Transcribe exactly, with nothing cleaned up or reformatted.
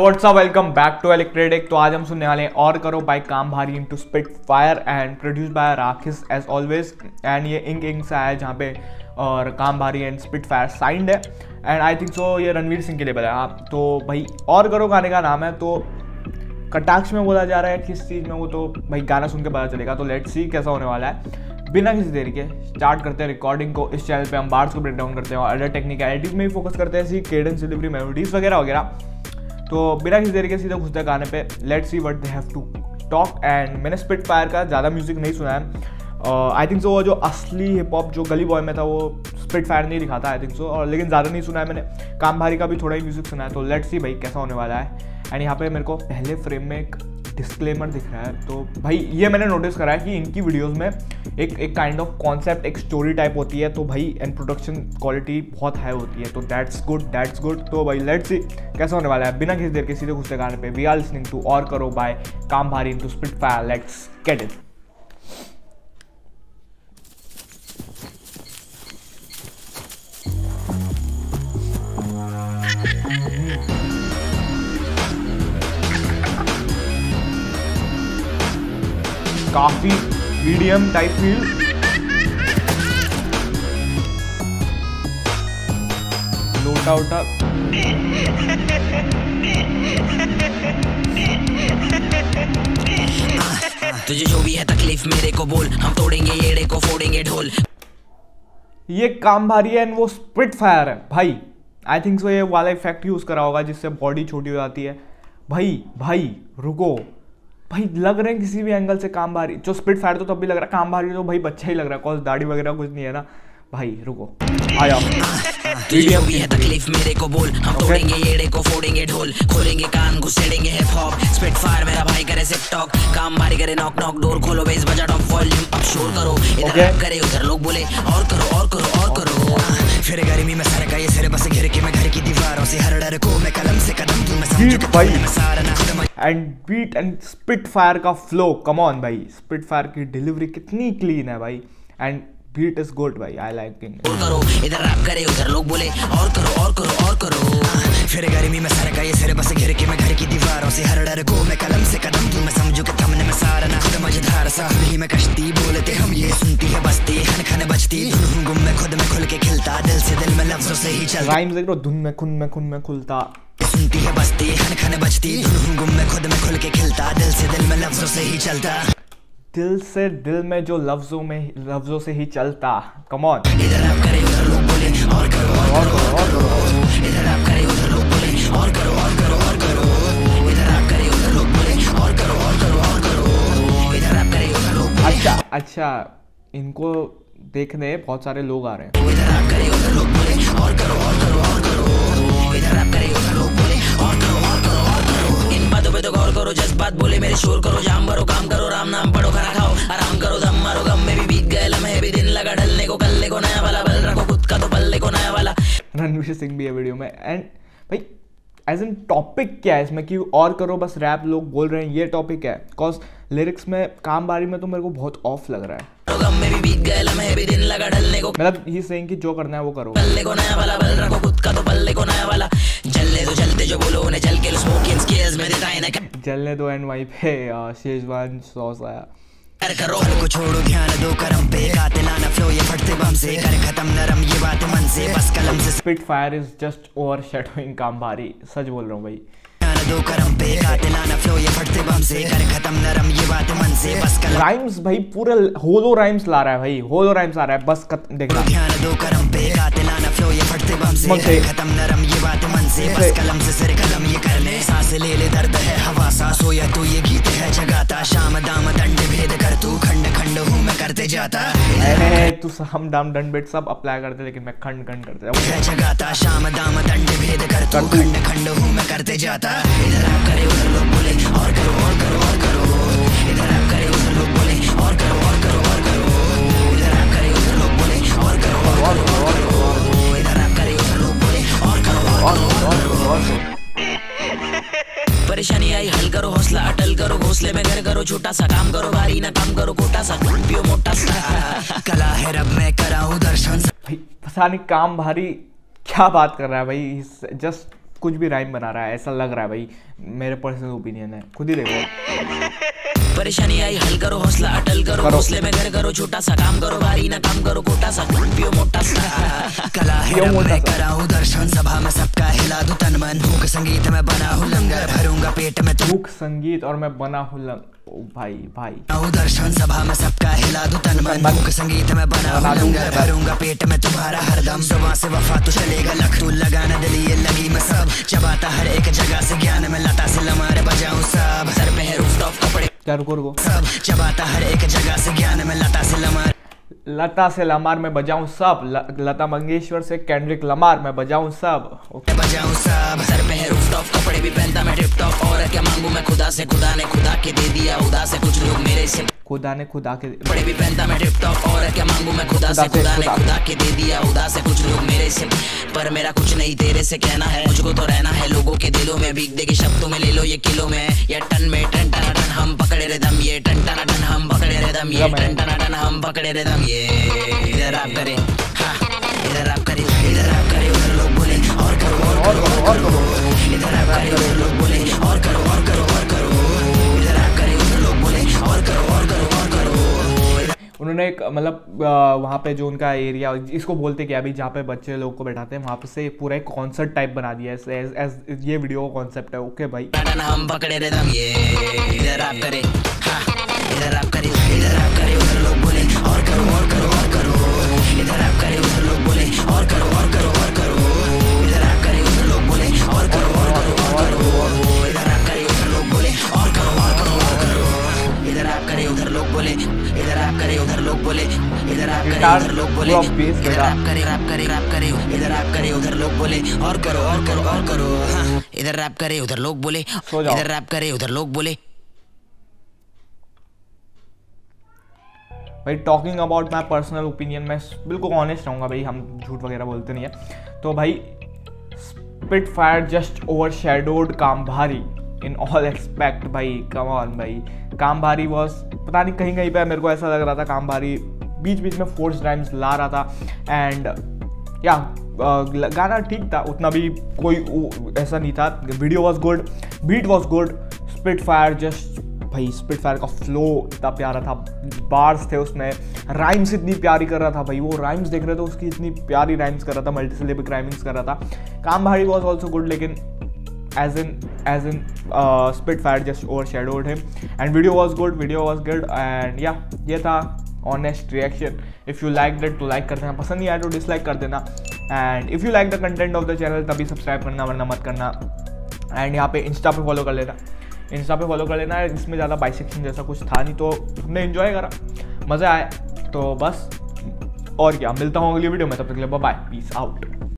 Hello what's up, welcome back to इलेक्ट्रेडिक। तो आज हम सुनने वाले हैं और करो बाय काम भारी into Spitfire and produce by राखिस as always. And ये इंक इंक से आया जहाँ पे और काम भारी एंड स्पिटफायर साइंड है एंड आई थिंक सो ये रणवीर सिंह के लेबल है। आप तो भाई और करो गाने का नाम है, तो कटाक्ष में बोला जा रहा है किस चीज़ में वो तो भाई गाना सुन के पता चलेगा। तो लेट्स सी कैसा होने वाला है। बिना किसी देरी के स्टार्ट करते हैं रिकॉर्डिंग को। इस चैनल पे हम बार्स को ब्रेक डाउन करते हैं और अदर टेक्निकलिटीज में भी फोकस करते हैं, सी केडेंस, डिलीवरी, मेलोडीज वगैरह वगैरह। तो बिना किसी देरी के सीधा घुसते गाने पे। Let's see what they have to talk. And मैंने स्पिटफायर का ज़्यादा म्यूजिक नहीं सुना है। आई थिंक सो वो जो असली हिप हॉप जो गली बॉय में था वो स्पिटफायर नहीं दिखाता आई थिंक सो, और लेकिन ज़्यादा नहीं सुना है मैंने। काम भारी का भी थोड़ा ही म्यूजिक सुना है। तो लेट्स सी भाई कैसा होने वाला है। एंड यहाँ पे मेरे को पहले फ्रेम में एक डिस्क्लेमर दिख रहा है। तो भाई ये मैंने नोटिस करा है कि इनकी वीडियोस में एक एक काइंड ऑफ कॉन्सेप्ट, एक स्टोरी टाइप होती है। तो भाई एंड प्रोडक्शन क्वालिटी बहुत हाई होती है। तो दैट्स गुड, दैट्स गुड। तो भाई लेट्स सी कैसा होने वाला है। बिना किसी देर के सीधे घुसते गाने पे। वी आर लिसनिंग टू और करो बाय काम भारी into Spitfire. Let's get it. काफी मीडियम टाइप फील। लोटा उठा तुझे जो भी है तकलीफ मेरे को बोल, हम तोड़ेंगे येड़े को, फोड़ेंगे ढोल। ये काम भारी है एंड वो स्पिटफायर है। भाई आई थिंक सो ये वाला इफेक्ट यूज करा होगा जिससे बॉडी छोटी हो जाती है। भाई भाई रुको, भाई लग रहे हैं किसी भी एंगल से काम भारी। जो स्पिटफायर तो तब भी लग रहा है, काम भारी तो भाई बच्चा ही लग रहा है। कॉज दाढ़ी वगैरह कुछ नहीं है ना भाई। रुको आया तकलीफ मेरे को बोल, हम तोड़ेंगे येड़े को, फोड़ेंगे ढोल, खोलेंगे कान, घुसेड़ेंगे हिप हॉप। स्पिटफायर मेरा भाई करे सिप टॉक, काम भारी करे नॉक नॉक, डोर खोलो, बेस बजा, टॉप वॉल्यूम अप, शोर करो, इधर अप करे, उधर लोग बोले और करो और करो और करो। फिर गर्मी में सर का ये सिर बस घेर के मैं घर की दीवारों से हर डर को मैं कलम से कदम दूं मैं समझू भाई सारा ना। एंड बीट एंड स्पिटफायर का फ्लो, कम ऑन भाई। स्पिटफायर की डिलीवरी कितनी क्लीन है भाई एंड बीट इज गुड भाई। I like it. और करो इधर रैप करे, उधर लोग बोले और करो और करो और करो। फिर गर्मी में सर का ये सिर बस घेर के मैं घर की दीवारों से हर डर को मैं कलम से कदम दूं मैं समझू के थमने में सारा ना समझदार सा ही मैं कश्ती बोलते हम ये सुनती है बस्ती खन खन बजती धुन गुम में खुद में खुल के खिलता दिल से दिल में लफ्जों से ही चल राइम्स देख लो। धुन में खुन में खुन में खुलता सुनती है बस्ती खन खन बजती गुम में खुद में खुल के खिलता दिल से दिल में लफ्जों से ही चलता दिल से दिल में जो लफ्जों में लफ्जों से ही चलता। कम ऑन इधर आप करे उधर लोग बोले और करो और करो और करो। इधर आप करे उधर लोग बोले और करो और करो और करो। इधर आप करे उधर लोग बोले और करो और करो और करो। इधर आप करे उधर लोग बोले। अच्छा अच्छा, इनको देखने बहुत सारे लोग आ रहे हैं। इधर आप करे उधर लोग बोले और करो और करो और करो। इधर आप करे उधर लोग बोले और करो और करो और करो। इन बातों पे तो गौर करो, जज्बात बोले मेरे शोर करो, जाम भरो काम करो, राम नाम पढ़ो, खाना खाओ, आराम करो, दम मारो, गम में भी बीत गए लम्हे भी, दिन लगा ढलने को, कल्ले को नया वाला, बल रखो खुद का तो पल्ले को नया वाला। रणवीर सिंह भी है वीडियो में। एंड भाई एज एन टॉपिक क्या है इसमें कि और करो बस रैप लोग बोल रहे हैं, ये टॉपिक है। बिकॉज लिरिक्स में काम भारी में तो मेरे को बहुत ऑफ लग रहा है। मतलब ये सेइंग कि जो करना है वो करो, बल्ले को नया वाला, बल रखो खुद का तो बल्ले को नया वाला, जलने दो जलते जो बोलो उन्हें जल के स्मोकिंग स्किल्स में देता है ना जलने दो। एंड वाइफ है शेजवान सॉस आया कर करो को छोड़ो ध्यान दो करम पे गाते लाना फ्लो ये फटते बम से कर खत्म नरम ये बात मन से बस कलम से। स्पिटफायर इज जस्ट ओवरशैडोइंग काम भारी, सच बोल रहा हूं भाई। दो करम पे गाते लाना फ्लो ये फटते बम से कर खत्म नरम ये बात मन से बस कलम। राइम्स भाई पूरा होलो राइम्स ला रहा है भाई, होलो राइम्स आ रहा है बस खत्म। देखना ध्यान दो करम पे गाते लाना फ्लो ये फटते बम से कर खत्म नरम ये बात मन से बस कलम से सिर कलम ये कर ले सांस ले ले दर्द है हवा सांस हो या तू ये गीत है जगाता शाम दाम दंड भेद कर तू खंड खंड हूं मैं करते जाता। अरे तू हम दाम दंड भेद सब अप्लाई करते लेकिन मैं खंड खंड करता जगाता शाम दाम दंड भेद कर तू खंड खंड हूं मैं करते जाता। इधर आप करे उधर लोग बोले और करो और करो और करो। इधर आप करे उधर लोग बोले और करो और करो और करो। इधर आप करे उधर लोग बोले और करो और करो और करो। इधर आप करे उधर लोग बोले और करो और करो और करो। परेशानी आई हल करो, हौसला अटल करो, घोंसले में घर करो, छोटा सा काम करो, भारी ना काम करो, कोटा सा पियो मोटा सा कला है रब मैं कराऊं दर्शन। पता नहीं काम भारी क्या बात कर रहा है भाई, जस्ट कुछ भी राइम बना रहा है, ऐसा लग रहा है भाई, मेरे पर्सनल ओपिनियन है, खुद ही देखो। परेशानी आई हल करो, हौसला अटल करो, हौसले में घर करो, छोटा सा काम करो, भारी ना काम करो, कोटा सा पियो मोटा सा, कला है मैं कराऊं दर्शन, सभा में सबका हिला दूं तन मन, भूख संगीत में बना हूं लंगर, भरूंगा पेट में भूख संगीत और मैं बना हूं लंगर। ओ भाई भाई दर्शन सभा में सबका हिला दूं तन मन, भूख संगीत में बना हूं लंगर, भरूंगा पेट में तुम्हारा हरदम, सुबह से वफा तो चलेगा लख, तू लगाना दिलिए लगी मैं सब, चबाता हर एक जगह से ज्ञान में, लता से लमार बजाऊं सब, सर पे है रूफटॉप कपड़े सब, चबाता हर एक जगह से ज्ञान में, लता से लमार, लता से लमार में बजाऊं सब, ल, लता मंगेशकर से कैंड्रिक लमार में बजाऊं सब, बजाऊं सब, सर पे है रूफटॉप कपड़े भी पहनता मैं टिपटॉप, और क्या मांगू मैं खुदा से, खुदा ने खुदा के दे दिया उदास से कुछ लोग मेरे से, खुदा ने खुदा के कपड़े भी पहनता मैं टिपटॉप, और क्या मांगू मैं खुदा से, खुदा ने खुदा के दे दिया उदास से कुछ लोग मेरे से, पर मेरा कुछ नहीं तेरे से कहना है, मुझको तो रहना है लोगों के दिलों में, भीग दे के शब्दों में ले लो ये किलो में या टन में, टन टन टन हम पकड़े रे दम ये, टन टन टन हम पकड़े रे दम ये, टन टन टन हम पकड़े रे दम ये, इधर आप करे हां, इधर आप करे, इधर आप करे, उधर लोग बोले और करो और करो और करो, इधर आप करे उधर लोग बोले और करो और करो और करो, इधर आप करे उधर लोग बोले और करो और करो और करो। उन्होंने एक मतलब वहाँ पे जो उनका एरिया, इसको बोलते क्या अभी जहाँ पे बच्चे लोग को बैठाते हैं, वहाँ पे से पूरा एक कॉन्सर्ट टाइप बना दिया है, एस, एस, ये वीडियो का कॉन्सेप्ट है। ओके भाई हम पकड़े रे दम ये, इधर आप करे हां, इधर आप करे, इधर आप करे उधर लोग बोले और करो और करो और करो, इधर आप करे उधर लोग बोले और करो और करो और करो, इधर आप करे उधर लोग बोले और करो और करो और करो, इधर आप करे उधर लोग बोले और करो और करो और करो, इधर आप करे उधर लोग बोले, इधर आप करे उधर लोग बोले, इधर आप करे उधर लोग बोले, इधर आप करे आप करे आप करे, इधर आप करे उधर लोग बोले और करो और करो और करो, इधर आप करे उधर लोग बोले, इधर आप करे उधर लोग बोले। भाई talking about my personal opinion, मैं बिल्कुल ऑनेस्ट रहूँगा भाई, हम झूठ वगैरह बोलते नहीं है। तो भाई स्पिटफायर जस्ट ओवर शेडोड काम भारी इन ऑल एक्सपेक्ट भाई, कम ऑन भाई। काम भारी वॉज पता नहीं कहीं कहीं पे मेरे को ऐसा लग रहा था काम भारी बीच बीच में फोर्स टाइम्स ला रहा था, एंड या गाना ठीक था, उतना भी कोई ऐसा नहीं था, video was good, beat was good. Spitfire just भाई, स्पिटफायर का फ्लो इतना प्यारा था, बार्स थे उसमें, राइम्स इतनी प्यारी कर रहा था भाई, वो राइम्स देख रहे थे उसकी, इतनी प्यारी राइम्स कर रहा था, मल्टी सिलेबिक राइमिंग्स कर रहा था। काम भारी वॉज ऑल्सो गुड, लेकिन as in as in uh, Spitfire just overshadowed him, and video was good, video was good, and yeah, ये था honest reaction. If you liked it तो like कर देना, पसंद नहीं आया तो dislike कर देना, and if you like the content of the channel तभी subscribe करना वरना मत करना, and यहाँ पे Insta पे follow कर लेना, Insta पे follow कर लेना, इसमें ज़्यादा bisection जैसा कुछ था नहीं, तो हमने enjoy करा, मज़ा आया, तो बस और क्या, मिलता हूँ अगली वीडियो में, तब तक के लिए बाय, peace out।